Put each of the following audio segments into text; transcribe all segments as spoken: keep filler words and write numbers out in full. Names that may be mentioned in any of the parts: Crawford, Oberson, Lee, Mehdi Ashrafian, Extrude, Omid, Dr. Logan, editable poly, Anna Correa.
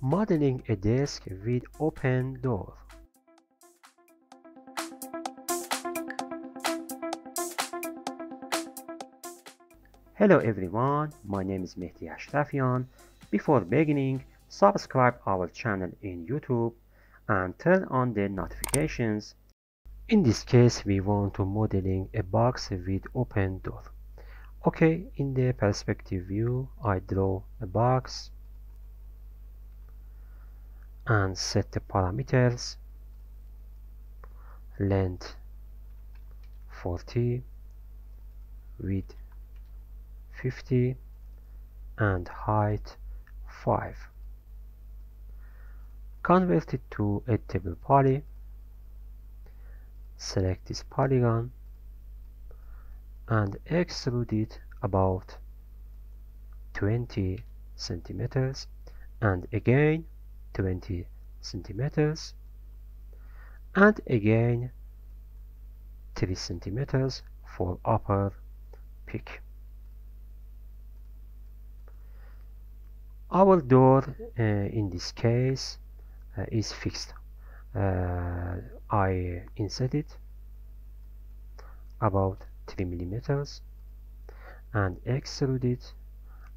Modeling a desk with open door. Hello everyone, my name is Mehdi Ashrafian. Before beginning, subscribe our channel in YouTube and turn on the notifications. In this case, we want to modeling a box with open door. Okay, in the perspective view, I draw a box and set the parameters, length forty, width fifty, and height five. Convert it to a table poly. Select this polygon and extrude it about twenty centimeters, and again twenty centimeters, and again three centimeters for upper peak. Our door uh, in this case uh, is fixed. Uh, I insert it about three millimeters and extrude it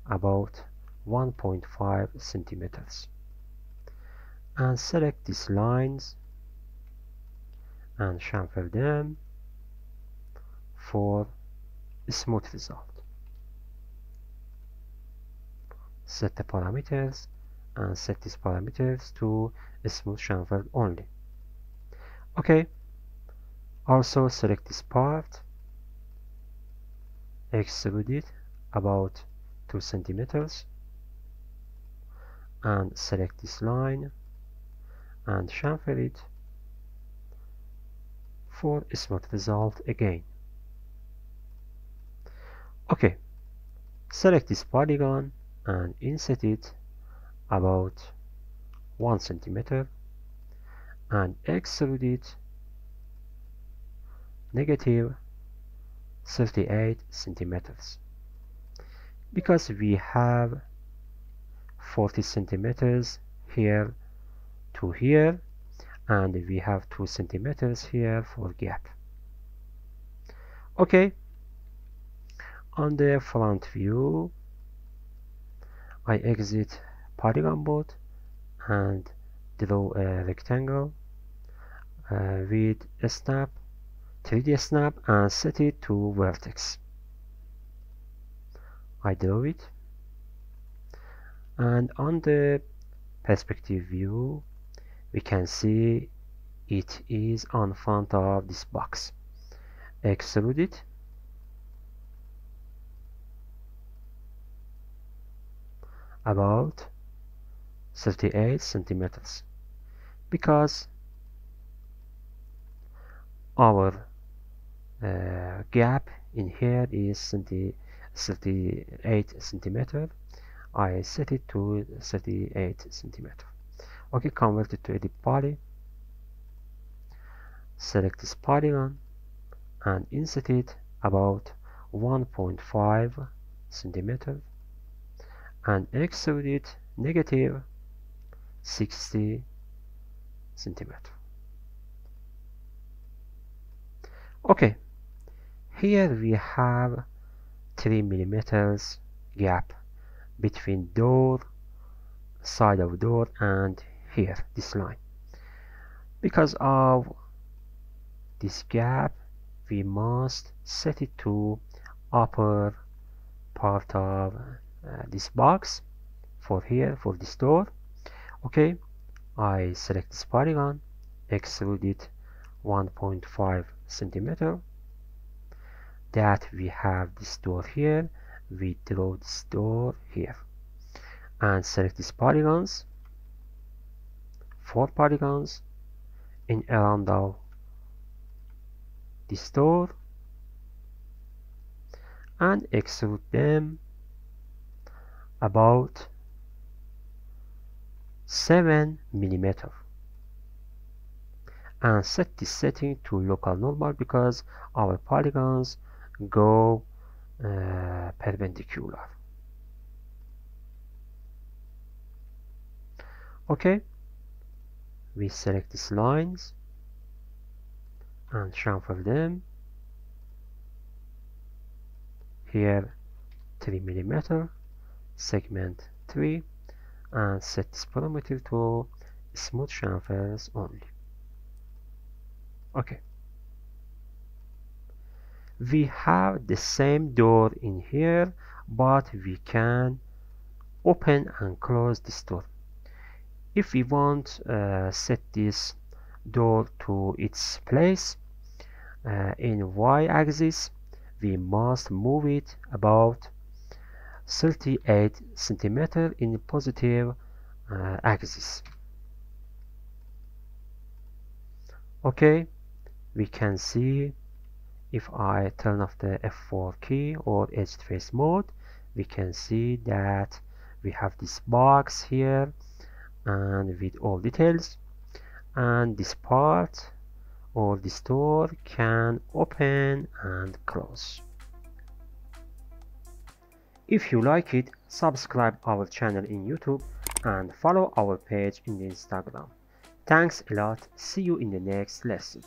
about one point five centimeters, and select these lines and chamfer them for a smooth result. Set the parameters and set these parameters to a smooth chamfer only. Okay, also select this part, extrude it about two centimeters, and select this line and chamfer it for a smooth result again. Okay, select this polygon and insert it about one centimeter and extrude it negative thirty-eight centimeters, because we have forty centimeters here to here, and we have two centimeters here for gap. Okay, on the front view, I exit polygon board and draw a rectangle uh, with a snap, three D snap, and set it to vertex. I draw it, and on the perspective view we can see it is on front of this box. Extrude it about thirty-eight centimeters, because our uh, gap in here is thirty-eight centimeter. I set it to thirty-eight centimeter. Okay, convert it to a edit poly. Select this polygon and insert it about one point five centimeter and extrude it negative sixty centimeter. Okay, here we have three millimeters gap between door, side of door, and here this line. Because of this gap, we must set it to upper part of uh, this box for here, for this door. Okay, I select this polygon, extrude it one point five centimeter. That we have this door here, we draw this door here, and select these polygons, four polygons in around of this door, and extrude them about seven millimeter, and set this setting to local normal, because our polygons go uh, perpendicular. Okay, we select these lines and shuffle them. Here three millimeter, segment three, and set this parameter to smooth surface only. Okay, we have the same door in here, but we can open and close this door. If we want, uh, set this door to its place uh, in y-axis, we must move it about thirty-eight centimeters in positive uh, axis. Okay, we can see if I turn off the F four key or edge trace mode, we can see that we have this box here and with all details, and this part or this door can open and close. If you like it, subscribe our channel in YouTube and follow our page in Instagram. Thanks a lot. See you in the next lesson.